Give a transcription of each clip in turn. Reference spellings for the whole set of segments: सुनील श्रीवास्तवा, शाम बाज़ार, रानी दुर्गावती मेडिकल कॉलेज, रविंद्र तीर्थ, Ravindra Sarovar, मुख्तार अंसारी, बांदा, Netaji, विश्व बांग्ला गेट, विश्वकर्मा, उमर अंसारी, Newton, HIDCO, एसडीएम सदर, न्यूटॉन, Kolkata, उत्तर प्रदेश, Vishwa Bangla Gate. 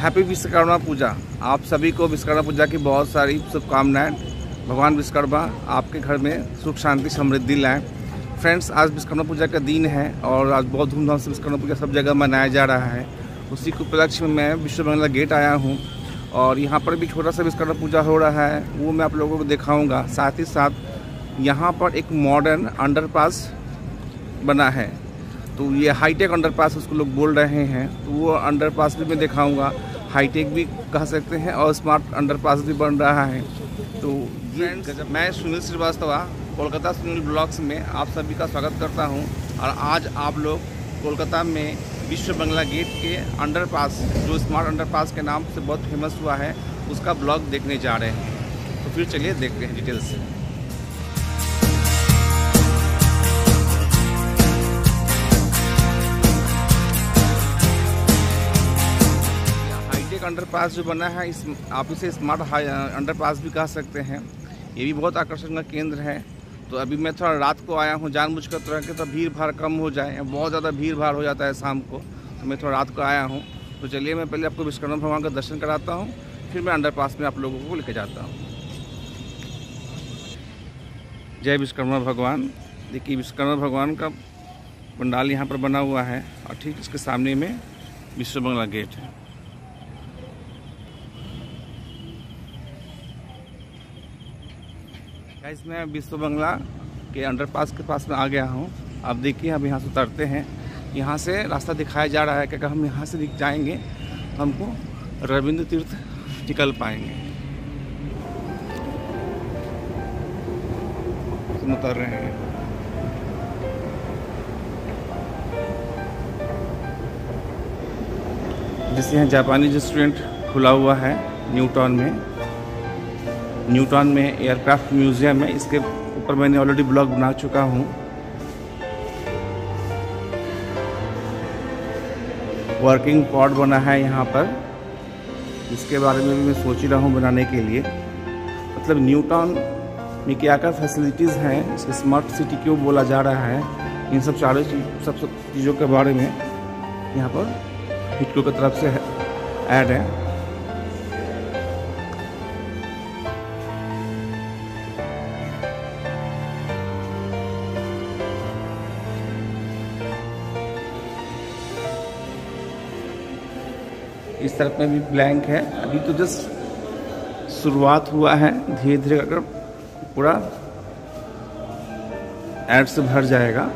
Happy विश्वकर्मा पूजा। आप सभी को विश्वकर्मा पूजा की बहुत सारी शुभकामनाएं। भगवान विश्वकर्मा आपके घर में सुख शांति समृद्धि लाएं। फ्रेंड्स, आज विश्वकर्मा पूजा का दिन है और आज बहुत धूमधाम से विश्वकर्मा पूजा सब जगह मनाया जा रहा है। उसी के उपलक्ष्य में मैं विश्व बांग्ला गेट आया हूँ और यहाँ पर भी छोटा सा विश्वकर्मा पूजा हो रहा है, वो मैं आप लोगों को दिखाऊँगा। साथ ही साथ यहाँ पर एक मॉडर्न अंडरपास बना है, तो ये हाईटेक अंडरपास उसको लोग बोल रहे हैं, तो वो अंडरपास भी मैं दिखाऊँगा। हाईटेक भी कह सकते हैं और स्मार्ट अंडरपास भी बन रहा है। तो फ्रेंड्स, मैं सुनील श्रीवास्तवा कोलकाता सुनील ब्लॉग्स में आप सभी का स्वागत करता हूं। और आज आप लोग कोलकाता में विश्व बांग्ला गेट के अंडरपास, जो स्मार्ट अंडरपास के नाम से बहुत फेमस हुआ है, उसका ब्लॉग देखने जा रहे हैं। तो फिर चलिए देखते हैं डिटेल से। हाईटेक अंडरपास जो बना है, इस आप इसे स्मार्ट अंडरपास भी कह सकते हैं। ये भी बहुत आकर्षण का केंद्र है। तो अभी मैं थोड़ा रात को आया हूँ जानबूझकर, तरह के तो भीड़ भाड़ कम हो जाए, बहुत ज़्यादा भीड़ भाड़ हो जाता है शाम को, तो मैं थोड़ा रात को आया हूँ। तो चलिए मैं पहले आपको विश्वकर्मा भगवान का दर्शन कराता हूँ, फिर मैं अंडरपास में आप लोगों को लेके जाता हूँ। जय विश्वकर्मा भगवान। देखिए, विश्वकर्मा भगवान का पंडाल यहाँ पर बना हुआ है और ठीक इसके सामने में विश्व बांग्ला गेट है। इसमें विश्व बांग्ला के अंडरपास के पास में आ गया हूँ। अब देखिए, अब यहाँ से उतरते हैं। यहाँ से रास्ता दिखाया जा रहा है कि हम यहाँ से दिख जाएंगे, हमको रविंद्र तीर्थ निकल पाएंगे। उतर रहे हैं। जैसे यहाँ जापानी रेस्टोरेंट खुला हुआ है न्यूटॉन में। न्यूटॉन में एयरक्राफ्ट म्यूजियम है, इसके ऊपर मैंने ऑलरेडी ब्लॉग बना चुका हूँ। वर्किंग पॉड बना है यहाँ पर, इसके बारे में भी मैं सोच ही रहा हूँ बनाने के लिए। मतलब न्यूटॉन में क्या क्या फैसिलिटीज़ हैं, इसको स्मार्ट सिटी क्यों बोला जा रहा है, इन सब सारे सब चीज़ों के बारे में यहाँ पर हिटको की तरफ से ऐड है। इस तरफ में भी ब्लैंक है, अभी तो जस्ट शुरुआत हुआ है, धीरे धीरे अगर पूरा एड से भर जाएगा।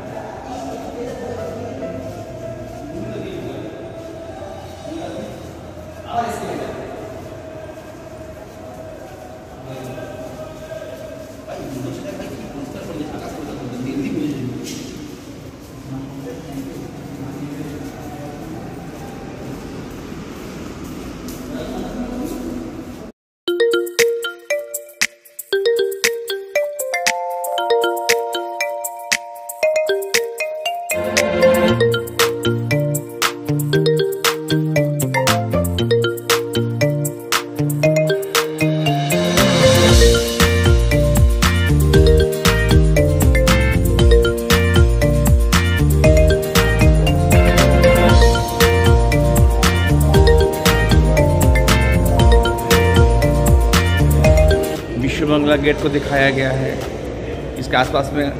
बांग्ला गेट को दिखाया गया है, इसके आसपास में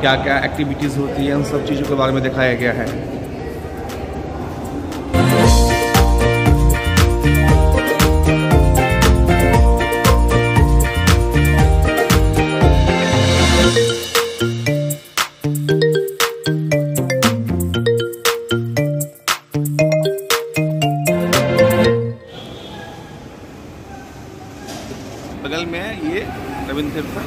क्या क्या एक्टिविटीज़ होती है, उन सब चीज़ों के बारे में दिखाया गया है। बगल में ये रविंद्र थक्रे।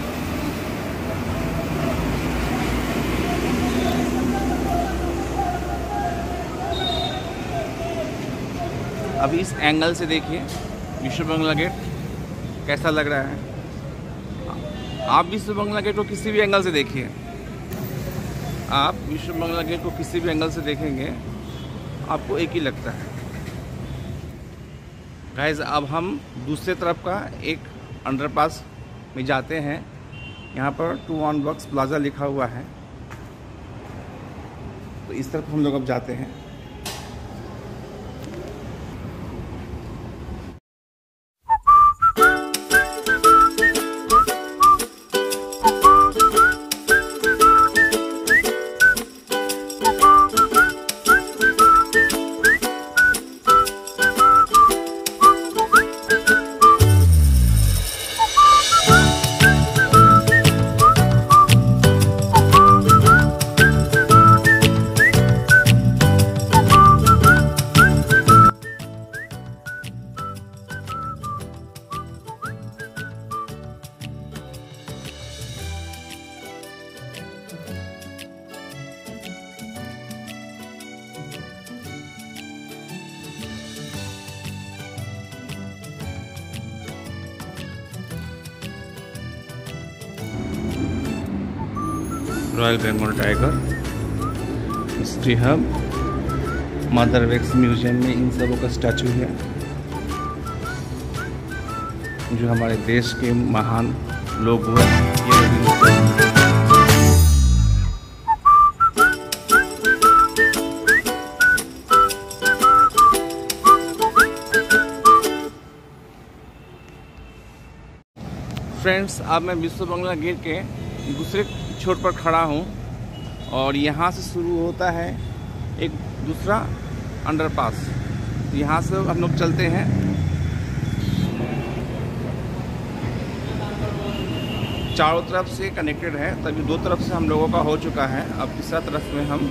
अभी इस एंगल से देखिए विश्व बांग्ला गेट कैसा लग रहा है। आप विश्व बांग्ला गेट को किसी भी एंगल से देखिए, आप विश्व बांग्ला गेट को किसी भी एंगल से देखेंगे, आपको एक ही लगता है। गाइस, अब हम दूसरे तरफ का एक अंडरपास में जाते हैं। यहाँ पर 2 on Works प्लाजा लिखा हुआ है, तो इस तरफ हम लोग अब जाते हैं। Royal Bengal tiger history hub, mother wax museum में इन सबों का स्टैचू है जो हमारे देश के महान लोग हुए। फ्रेंड्स, अब मैं विश्व बांग्ला गेट के दूसरे छोर पर खड़ा हूँ और यहाँ से शुरू होता है एक दूसरा अंडरपास। यहाँ से हम लोग चलते हैं। चारों तरफ से कनेक्टेड है, तभी दो तरफ से हम लोगों का हो चुका है। अब तीसरा तरफ में हम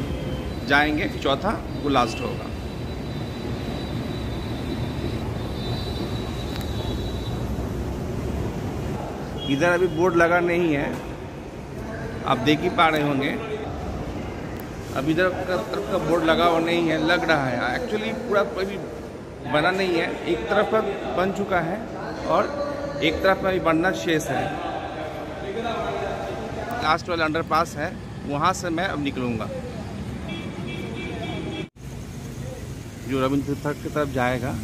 जाएंगे, चौथा वो लास्ट होगा। इधर अभी बोर्ड लगा नहीं है, आप देख ही पा रहे होंगे। अब इधर तरफ का बोर्ड लगा हुआ नहीं है, लग रहा है एक्चुअली पूरा अभी बना नहीं है। एक तरफ का बन चुका है और एक तरफ में अभी बनना शेष है। लास्ट वाला अंडरपास है, वहाँ से मैं अब निकलूँगा जो रविंद्र थक की तरफ जाएगा।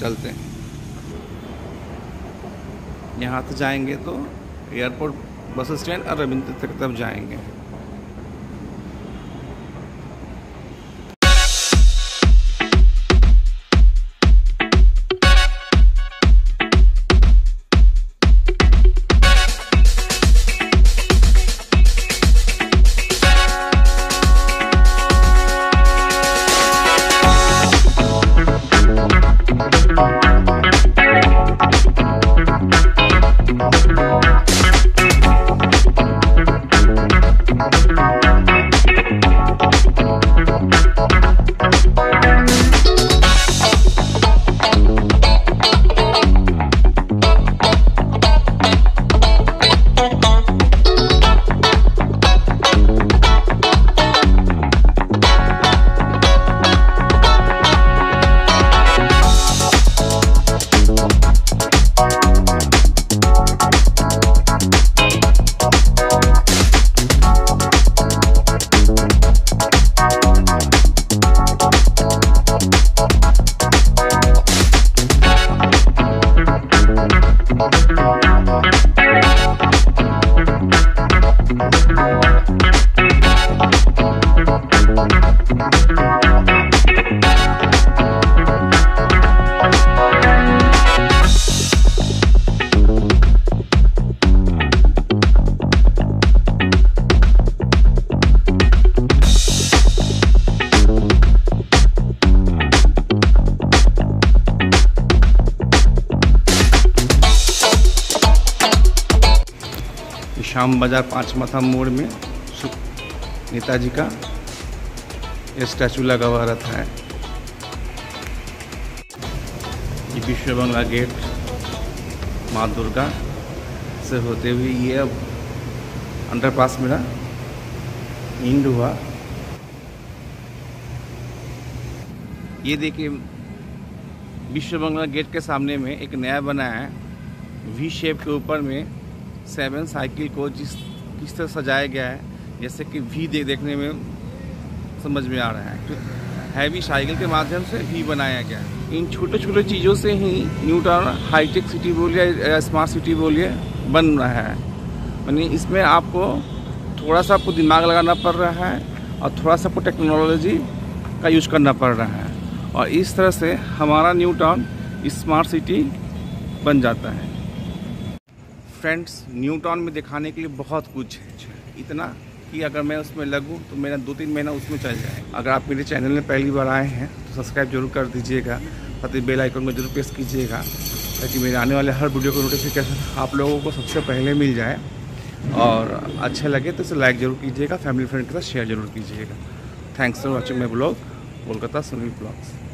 चलते हैं, यहाँ से जाएंगे तो एयरपोर्ट बस स्टैंड और रविंद्र थक की तरफ जाएंगे। शाम बाज़ार पाँच माथा मोड़ में नेताजी का स्टैचू लगा हुआ रहता है। ये विश्व बांग्ला गेट माँ दुर्गा से होते हुए ये अब अंडरपास मेरा इंड हुआ। ये देखिए, विश्व बांग्ला गेट के सामने में एक नया बना है वी शेप के ऊपर में। 7 साइकिल को किस तरह सजाया गया है, जैसे कि वी देखने में समझ में आ रहा है। तो हैवी साइकिल के माध्यम से वी बनाया गया है। इन छोटे छोटे चीज़ों से ही न्यूटन हाईटेक सिटी बोलिए या स्मार्ट सिटी बोलिए बन रहा है। यानी इसमें आपको थोड़ा सा आपको दिमाग लगाना पड़ रहा है और थोड़ा सा आपको टेक्नोलॉजी का यूज़ करना पड़ रहा है, और इस तरह से हमारा न्यूटन स्मार्ट सिटी बन जाता है। फ्रेंड्स, न्यूटन में दिखाने के लिए बहुत कुछ है, इतना कि अगर मैं उसमें लगूँ तो मेरा 2-3 महीना उसमें चल जाए। अगर आप मेरे चैनल में पहली बार आए हैं तो सब्सक्राइब जरूर कर दीजिएगा, साथ ही बेल आइकन को जरूर प्रेस कीजिएगा ताकि मेरे आने वाले हर वीडियो का नोटिफिकेशन आप लोगों को सबसे पहले मिल जाए। और अच्छा लगे तो इसे लाइक जरूर कीजिएगा, फैमिली फ्रेंड के साथ शेयर जरूर कीजिएगा। Thanks for watching my blog, Kolkata Sunil blogs.